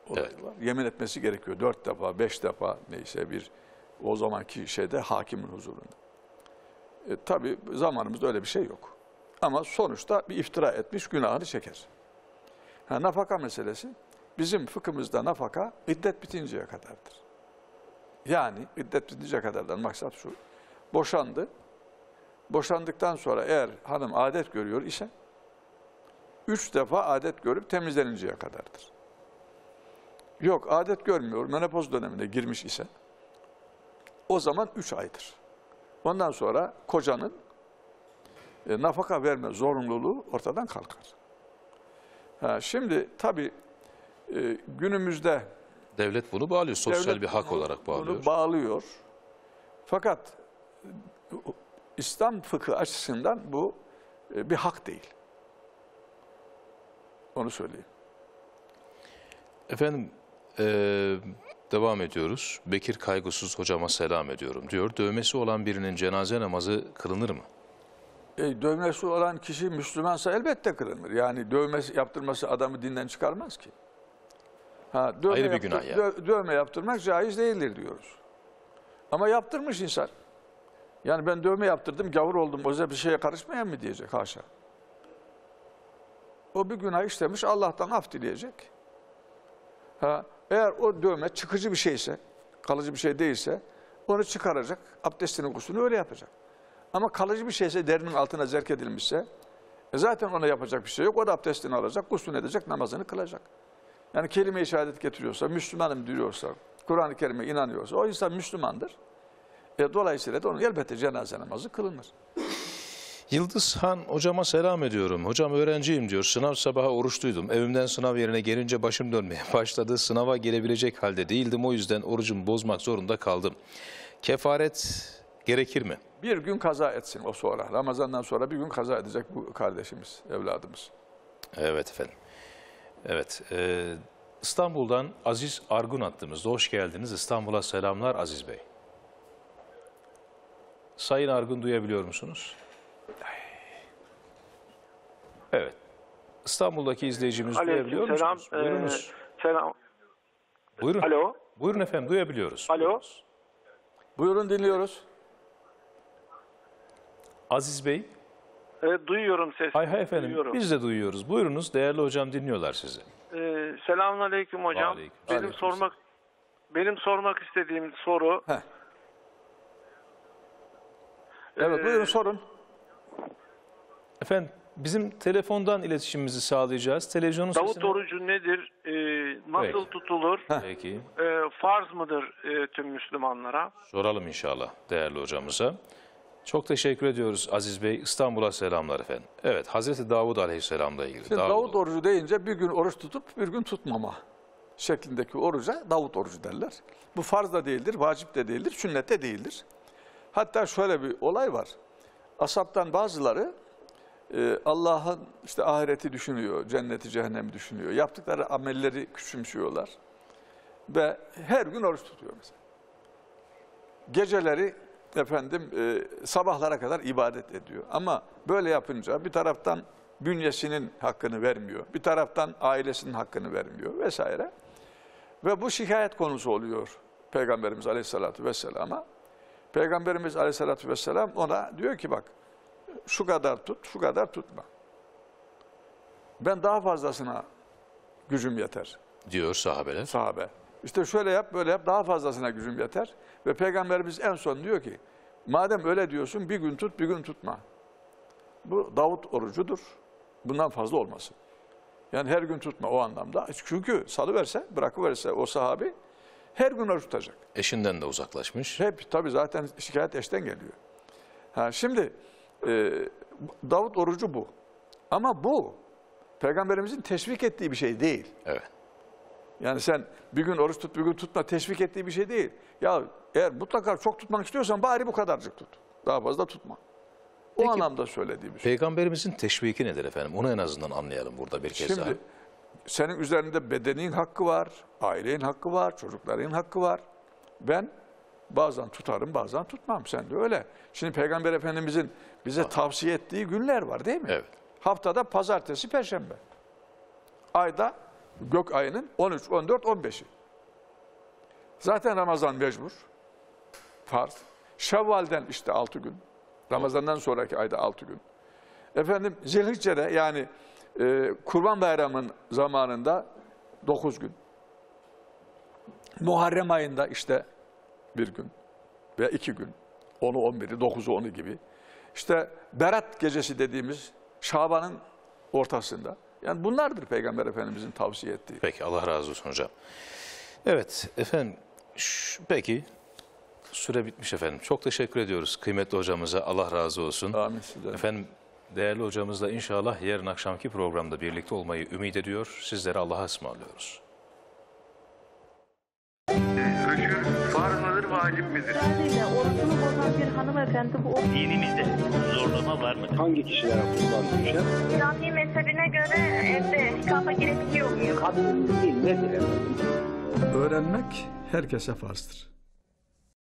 olayı evet. Var. Yemin etmesi gerekiyor. 4 defa, 5 defa neyse bir o zamanki şeyde hakimin huzurunda. Tabii zamanımızda öyle bir şey yok. Ama sonuçta bir iftira etmiş, günahını çeker. Ha, nafaka meselesi, bizim fıkhımızda nafaka iddet bitinceye kadardır. Yani iddet bitinceye kadardan maksat şu, boşandı. Boşandıktan sonra eğer hanım adet görüyor ise, 3 defa adet görüp temizleninceye kadardır. Yok, adet görmüyor, menopoz dönemine girmiş ise, o zaman 3 aydır. Ondan sonra kocanın nafaka verme zorunluluğu ortadan kalkar. Ha, şimdi tabii günümüzde... Devlet bunu bağlıyor, sosyal bir hak olarak bağlıyor. Bunu bağlıyor. Fakat İslam fıkı açısından bu bir hak değil. Onu söyleyeyim. Efendim, devam ediyoruz. Bekir Kaygusuz hocama selam ediyorum diyor. Dövmesi olan birinin cenaze namazı kılınır mı? Dövmesi olan kişi Müslümansa elbette kılınır. Yani dövmesi yaptırması adamı dinden çıkarmaz ki. Ha, dövme, ayrı bir günah ya. Dövme yaptırmak caiz değildir diyoruz. Ama yaptırmış insan. Yani ben dövme yaptırdım, gavur oldum, o yüzden bir şeye karışmayan mı diyecek? Haşa. O bir günah işlemiş, Allah'tan af dileyecek. Ha, eğer o dövme çıkıcı bir şeyse, kalıcı bir şey değilse, onu çıkaracak, abdestinin gusülünü öyle yapacak. Ama kalıcı bir şeyse, derinin altına zerk edilmişse, zaten ona yapacak bir şey yok, o da abdestini alacak, gusülünü edecek, namazını kılacak. Yani kelime-i şehadet getiriyorsa, Müslümanım diyorsa, Kur'an-ı Kerim'e inanıyorsa, o insan Müslümandır. Dolayısıyla da onun elbette cenaze namazı kılınır. Yıldız Han hocama selam ediyorum. Hocam öğrenciyim diyor. Sınav sabahı oruçluydum. Evimden sınav yerine gelince başım dönmeye başladı. Sınava gelebilecek halde değildim. O yüzden orucumu bozmak zorunda kaldım. Kefaret gerekir mi? Bir gün kaza etsin o sonra. Ramazan'dan sonra bir gün kaza edecek bu kardeşimiz, evladımız. Evet efendim. Evet. İstanbul'dan Aziz Argun hattımızda. Hoş geldiniz. İstanbul'a selamlar Aziz Bey. Sayın Argun duyabiliyor musunuz? Evet. İstanbul'daki izleyicimiz duyabiliyor musunuz? Buyurunuz. Selam. Buyurun. Alo. Buyurun efendim, duyabiliyoruz. Alo. Buyurunuz. Buyurun, dinliyoruz. Aziz Bey. Duyuyorum sesini. Hay hay efendim, duyuyorum. Biz de duyuyoruz. Buyurunuz, değerli hocam dinliyorlar sizi. Selamünaleyküm hocam. Aleyküm. Benim sormak istediğim soru. Heh. Evet, buyurun sorun. Efendim. Bizim telefondan iletişimimizi sağlayacağız. Televizyonun davut sesini... orucu nedir? Nasıl peki tutulur? Peki. Farz mıdır tüm Müslümanlara? Soralım inşallah değerli hocamıza. Çok teşekkür ediyoruz Aziz Bey. İstanbul'a selamlar efendim. Evet, Hazreti Davud Aleyhisselam'la ilgili. Şimdi Davud orucu deyince bir gün oruç tutup bir gün tutmama şeklindeki oruca Davut orucu derler. Bu farz da değildir, vacip de değildir, sünnet de değildir. Hatta şöyle bir olay var. Ashabtan bazıları Allah'ın işte ahireti düşünüyor, cenneti, cehennemi düşünüyor. Yaptıkları amelleri küçümsüyorlar. Ve her gün oruç tutuyor mesela. Geceleri efendim sabahlara kadar ibadet ediyor. Ama böyle yapınca bir taraftan bünyesinin hakkını vermiyor. Bir taraftan ailesinin hakkını vermiyor vesaire. Ve bu şikayet konusu oluyor Peygamberimiz Aleyhisselatü Vesselam'a. Peygamberimiz Aleyhisselatü Vesselam ona diyor ki bak, şu kadar tut, şu kadar tutma. Ben daha fazlasına gücüm yeter. Diyor sahabeler. Sahabe. İşte şöyle yap, böyle yap, daha fazlasına gücüm yeter. Ve Peygamberimiz en son diyor ki, madem öyle diyorsun bir gün tut, bir gün tutma. Bu Davut orucudur. Bundan fazla olmasın. Yani her gün tutma o anlamda. Çünkü salıverse, bırakıverse o sahabi her gün oruç tutacak. Eşinden de uzaklaşmış. Hep tabii zaten şikayet eşten geliyor. Ha, şimdi Davut orucu bu. Ama bu Peygamberimizin teşvik ettiği bir şey değil. Evet. Yani sen bir gün oruç tut, bir gün tutma teşvik ettiği bir şey değil. Ya eğer mutlaka çok tutmak istiyorsan bari bu kadarcık tut. Daha fazla tutma. O peki, anlamda söylediği bir şey. Peygamberimizin teşviki nedir efendim? Onu en azından anlayalım burada bir kez. Şimdi daha senin üzerinde bedenin hakkı var, ailenin hakkı var, çocukların hakkı var. Ben bazen tutarım, bazen tutmam. Sen de öyle. Şimdi Peygamber Efendimizin bize tavsiye ettiği günler var değil mi? Evet. Haftada pazartesi, perşembe. Ayda gök ayının 13, 14, 15'i. Zaten Ramazan mecbur. Farz. Şevval'den işte 6 gün. Ramazan'dan sonraki ayda 6 gün. Efendim Zilhicce'de yani Kurban Bayramı'nın zamanında 9 gün. Muharrem ayında işte bir gün veya 2 gün. 10'u 11'i, 9'u 10'u gibi. İşte Berat gecesi dediğimiz Şaban'ın ortasında. Yani bunlardır Peygamber Efendimiz'in tavsiye ettiği. Peki Allah razı olsun hocam. Evet efendim peki süre bitmiş efendim. Çok teşekkür ediyoruz kıymetli hocamıza. Allah razı olsun. Amin size. Efendim değerli hocamızla inşallah yarın akşamki programda birlikte olmayı ümit ediyor. Sizleri Allah'a ısmarlıyoruz. Vacip midir? Orucunu bozan bir hanımefendi bu oruç. Dinimizde zorlama var mı? Hangi kişilere kurban düşer? İslami mezhebine göre evde ikrama gerekiyor muyum? Kadın değil nedir? Öğrenmek herkese farzdır.